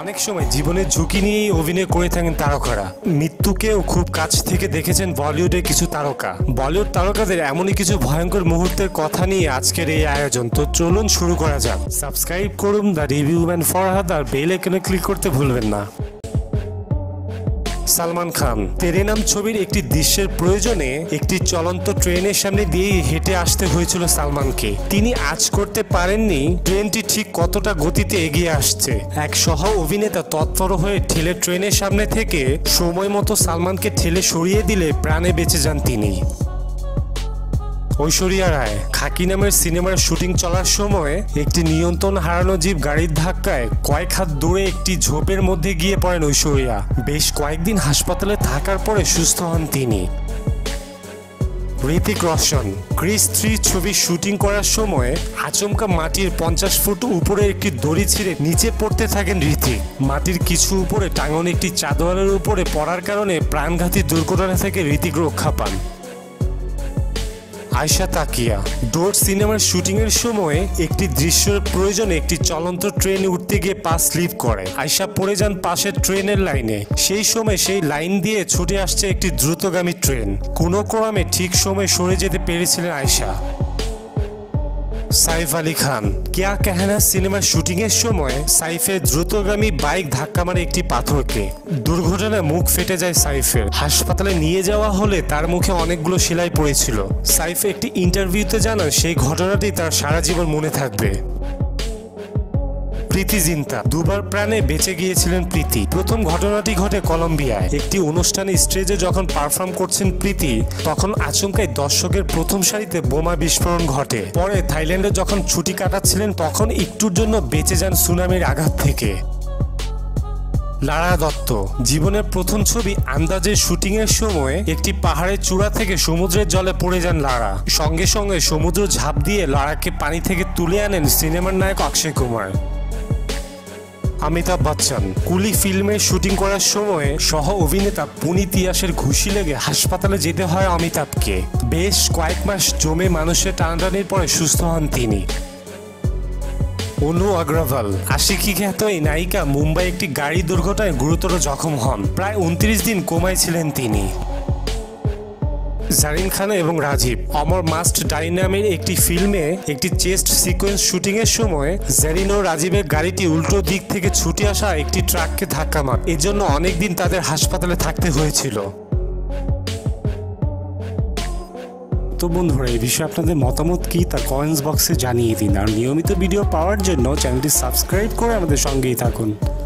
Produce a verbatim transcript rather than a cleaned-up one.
অনেক সময় জীবনের ঝুঁকি নিয়েই অভিনয় করে থাকেন তারকারা। মৃত্যুকেও খুব কাছ থেকে দেখেছেন বলিউডের কিছু তারকা। বলিউড তারকাদের এমনই কিছু ভয়ঙ্কর মুহূর্তের কথা নিয়ে আজকের এই আয়োজন। তো চলুন শুরু করা যাক। সাবস্ক্রাইব করুন দ্য রিভিউ ম্যান ফরহাদ, আর বেল আইকনে ক্লিক করতে ভুলবেন না। সালমান খান তেরে নাম ছবির একটি দৃশ্যের প্রয়োজনে একটি চলন্ত ট্রেনের সামনে দিয়েই হেঁটে আসতে হয়েছিল সালমানকে। তিনি আজ করতে পারেননি ট্রেনটি ঠিক কতটা গতিতে এগিয়ে আসছে। এক সহ অভিনেতা তৎপর হয়ে ঠেলে ট্রেনের সামনে থেকে সময় মতো সালমানকে ঠেলে সরিয়ে দিলে প্রাণে বেঁচে যান তিনি। ঐশ্বরিয়া রায় খাকি নামের সিনেমার শুটিং চলার সময় একটি নিয়ন্ত্রণ হারানো জিপ গাড়ির ধাক্কায় কয়েক হাত দূরে একটি ঝোপের মধ্যে গিয়ে পড়েন ঐশ্বরিয়া। বেশ কয়েকদিন হাসপাতালে থাকার পরে সুস্থ হন তিনি। হৃতিক রোশন ক্রিস থ্রি ছবির শুটিং করার সময় আচমকা মাটির পঞ্চাশ ফুট উপরে একটি দড়ি ছিঁড়ে নিচে পড়তে থাকেন হৃতিক। মাটির কিছু উপরে টাঙানো একটি চাদরের উপরে পড়ার কারণে প্রাণঘাতী দুর্ঘটনা থেকে হৃতিক রক্ষা পান। আয়েশা তাকিয়া ডোর সিনেমার শুটিংয়ের সময় একটি দৃশ্যের প্রয়োজনে একটি চলন্ত ট্রেনে উঠতে গিয়ে পা স্লিপ করে। আয়েশা পড়ে যান পাশের ট্রেনের লাইনে। সেই সময় সেই লাইন দিয়ে ছুটে আসছে একটি দ্রুতগামী ট্রেন। কোনো ক্রমে ঠিক সময়ে সরে যেতে পেরেছিলেন আয়েশা। সাইফ আলী খান কেয়া কাহানা সিনেমার শুটিংয়ের সময় সাইফের দ্রুতগামী বাইক ধাক্কা মারে একটি পাথরকে। দুর্ঘটনায় মুখ ফেটে যায় সাইফের। হাসপাতালে নিয়ে যাওয়া হলে তার মুখে অনেকগুলো সেলাই পড়েছিল। সাইফ একটি ইন্টারভিউতে জানান সেই ঘটনাটি তার সারা জীবন মনে থাকবে। প্রীতি জিন্তা দুবার প্রাণে বেঁচে গিয়েছিলেন প্রীতি। প্রথম ঘটনাটি ঘটে কলম্বিয়ায়। একটি অনুষ্ঠানে স্টেজে যখন পারফর্ম করছেন প্রীতি, তখন আচমকাই দর্শকের প্রথম সারিতে বোমা বিস্ফোরণ ঘটে। পরে থাইল্যান্ডে যখন ছুটি কাটাচ্ছিলেন তখন একটুর জন্য বেঁচে যান সুনামির আঘাত থেকে। লারা দত্ত জীবনের প্রথম ছবি আন্দাজের শুটিংয়ের সময় একটি পাহাড়ের চূড়া থেকে সমুদ্রের জলে পড়ে যান লারা। সঙ্গে সঙ্গে সমুদ্র ঝাঁপ দিয়ে লারাকে পানি থেকে তুলে আনেন সিনেমার নায়ক অক্ষয় কুমার। অমিতাভ বচ্চন কুলি ফিল্মের শুটিং করার সময় সহ অভিনেতা পুনিত ইয়াসের ঘুষি লেগে হাসপাতালে যেতে হয় অমিতাভকে। বেশ কয়েক মাস জমে মানুষের টানাটানির পরে সুস্থ হন তিনি। অনু অগ্রওয়াল আশিকি খ্যাত এই নায়িকা মুম্বাই একটি গাড়ি দুর্ঘটনায় গুরুতর জখম হন। প্রায় উনত্রিশ দিন কোমায় ছিলেন তিনি। জারিন খান এবং রাজীব অমর মাস্ট ডাই নামের একটি ফিল্মে একটি চেস্ট সিকোয়েন্স শুটিংয়ের সময় জারিন ও রাজীবের গাড়িটি উল্টো দিক থেকে ছুটে আসা একটি ট্রাককে ধাক্কা মারে। এর জন্য অনেকদিন তাদের হাসপাতালে থাকতে হয়েছিল। তো বন্ধুরা, এই বিষয়ে আপনাদের মতামত কি তা কমেন্টস বক্সে জানিয়ে দিন। আর নিয়মিত ভিডিও পাওয়ার জন্য চ্যানেলটি সাবস্ক্রাইব করে আমাদের সঙ্গেই থাকুন।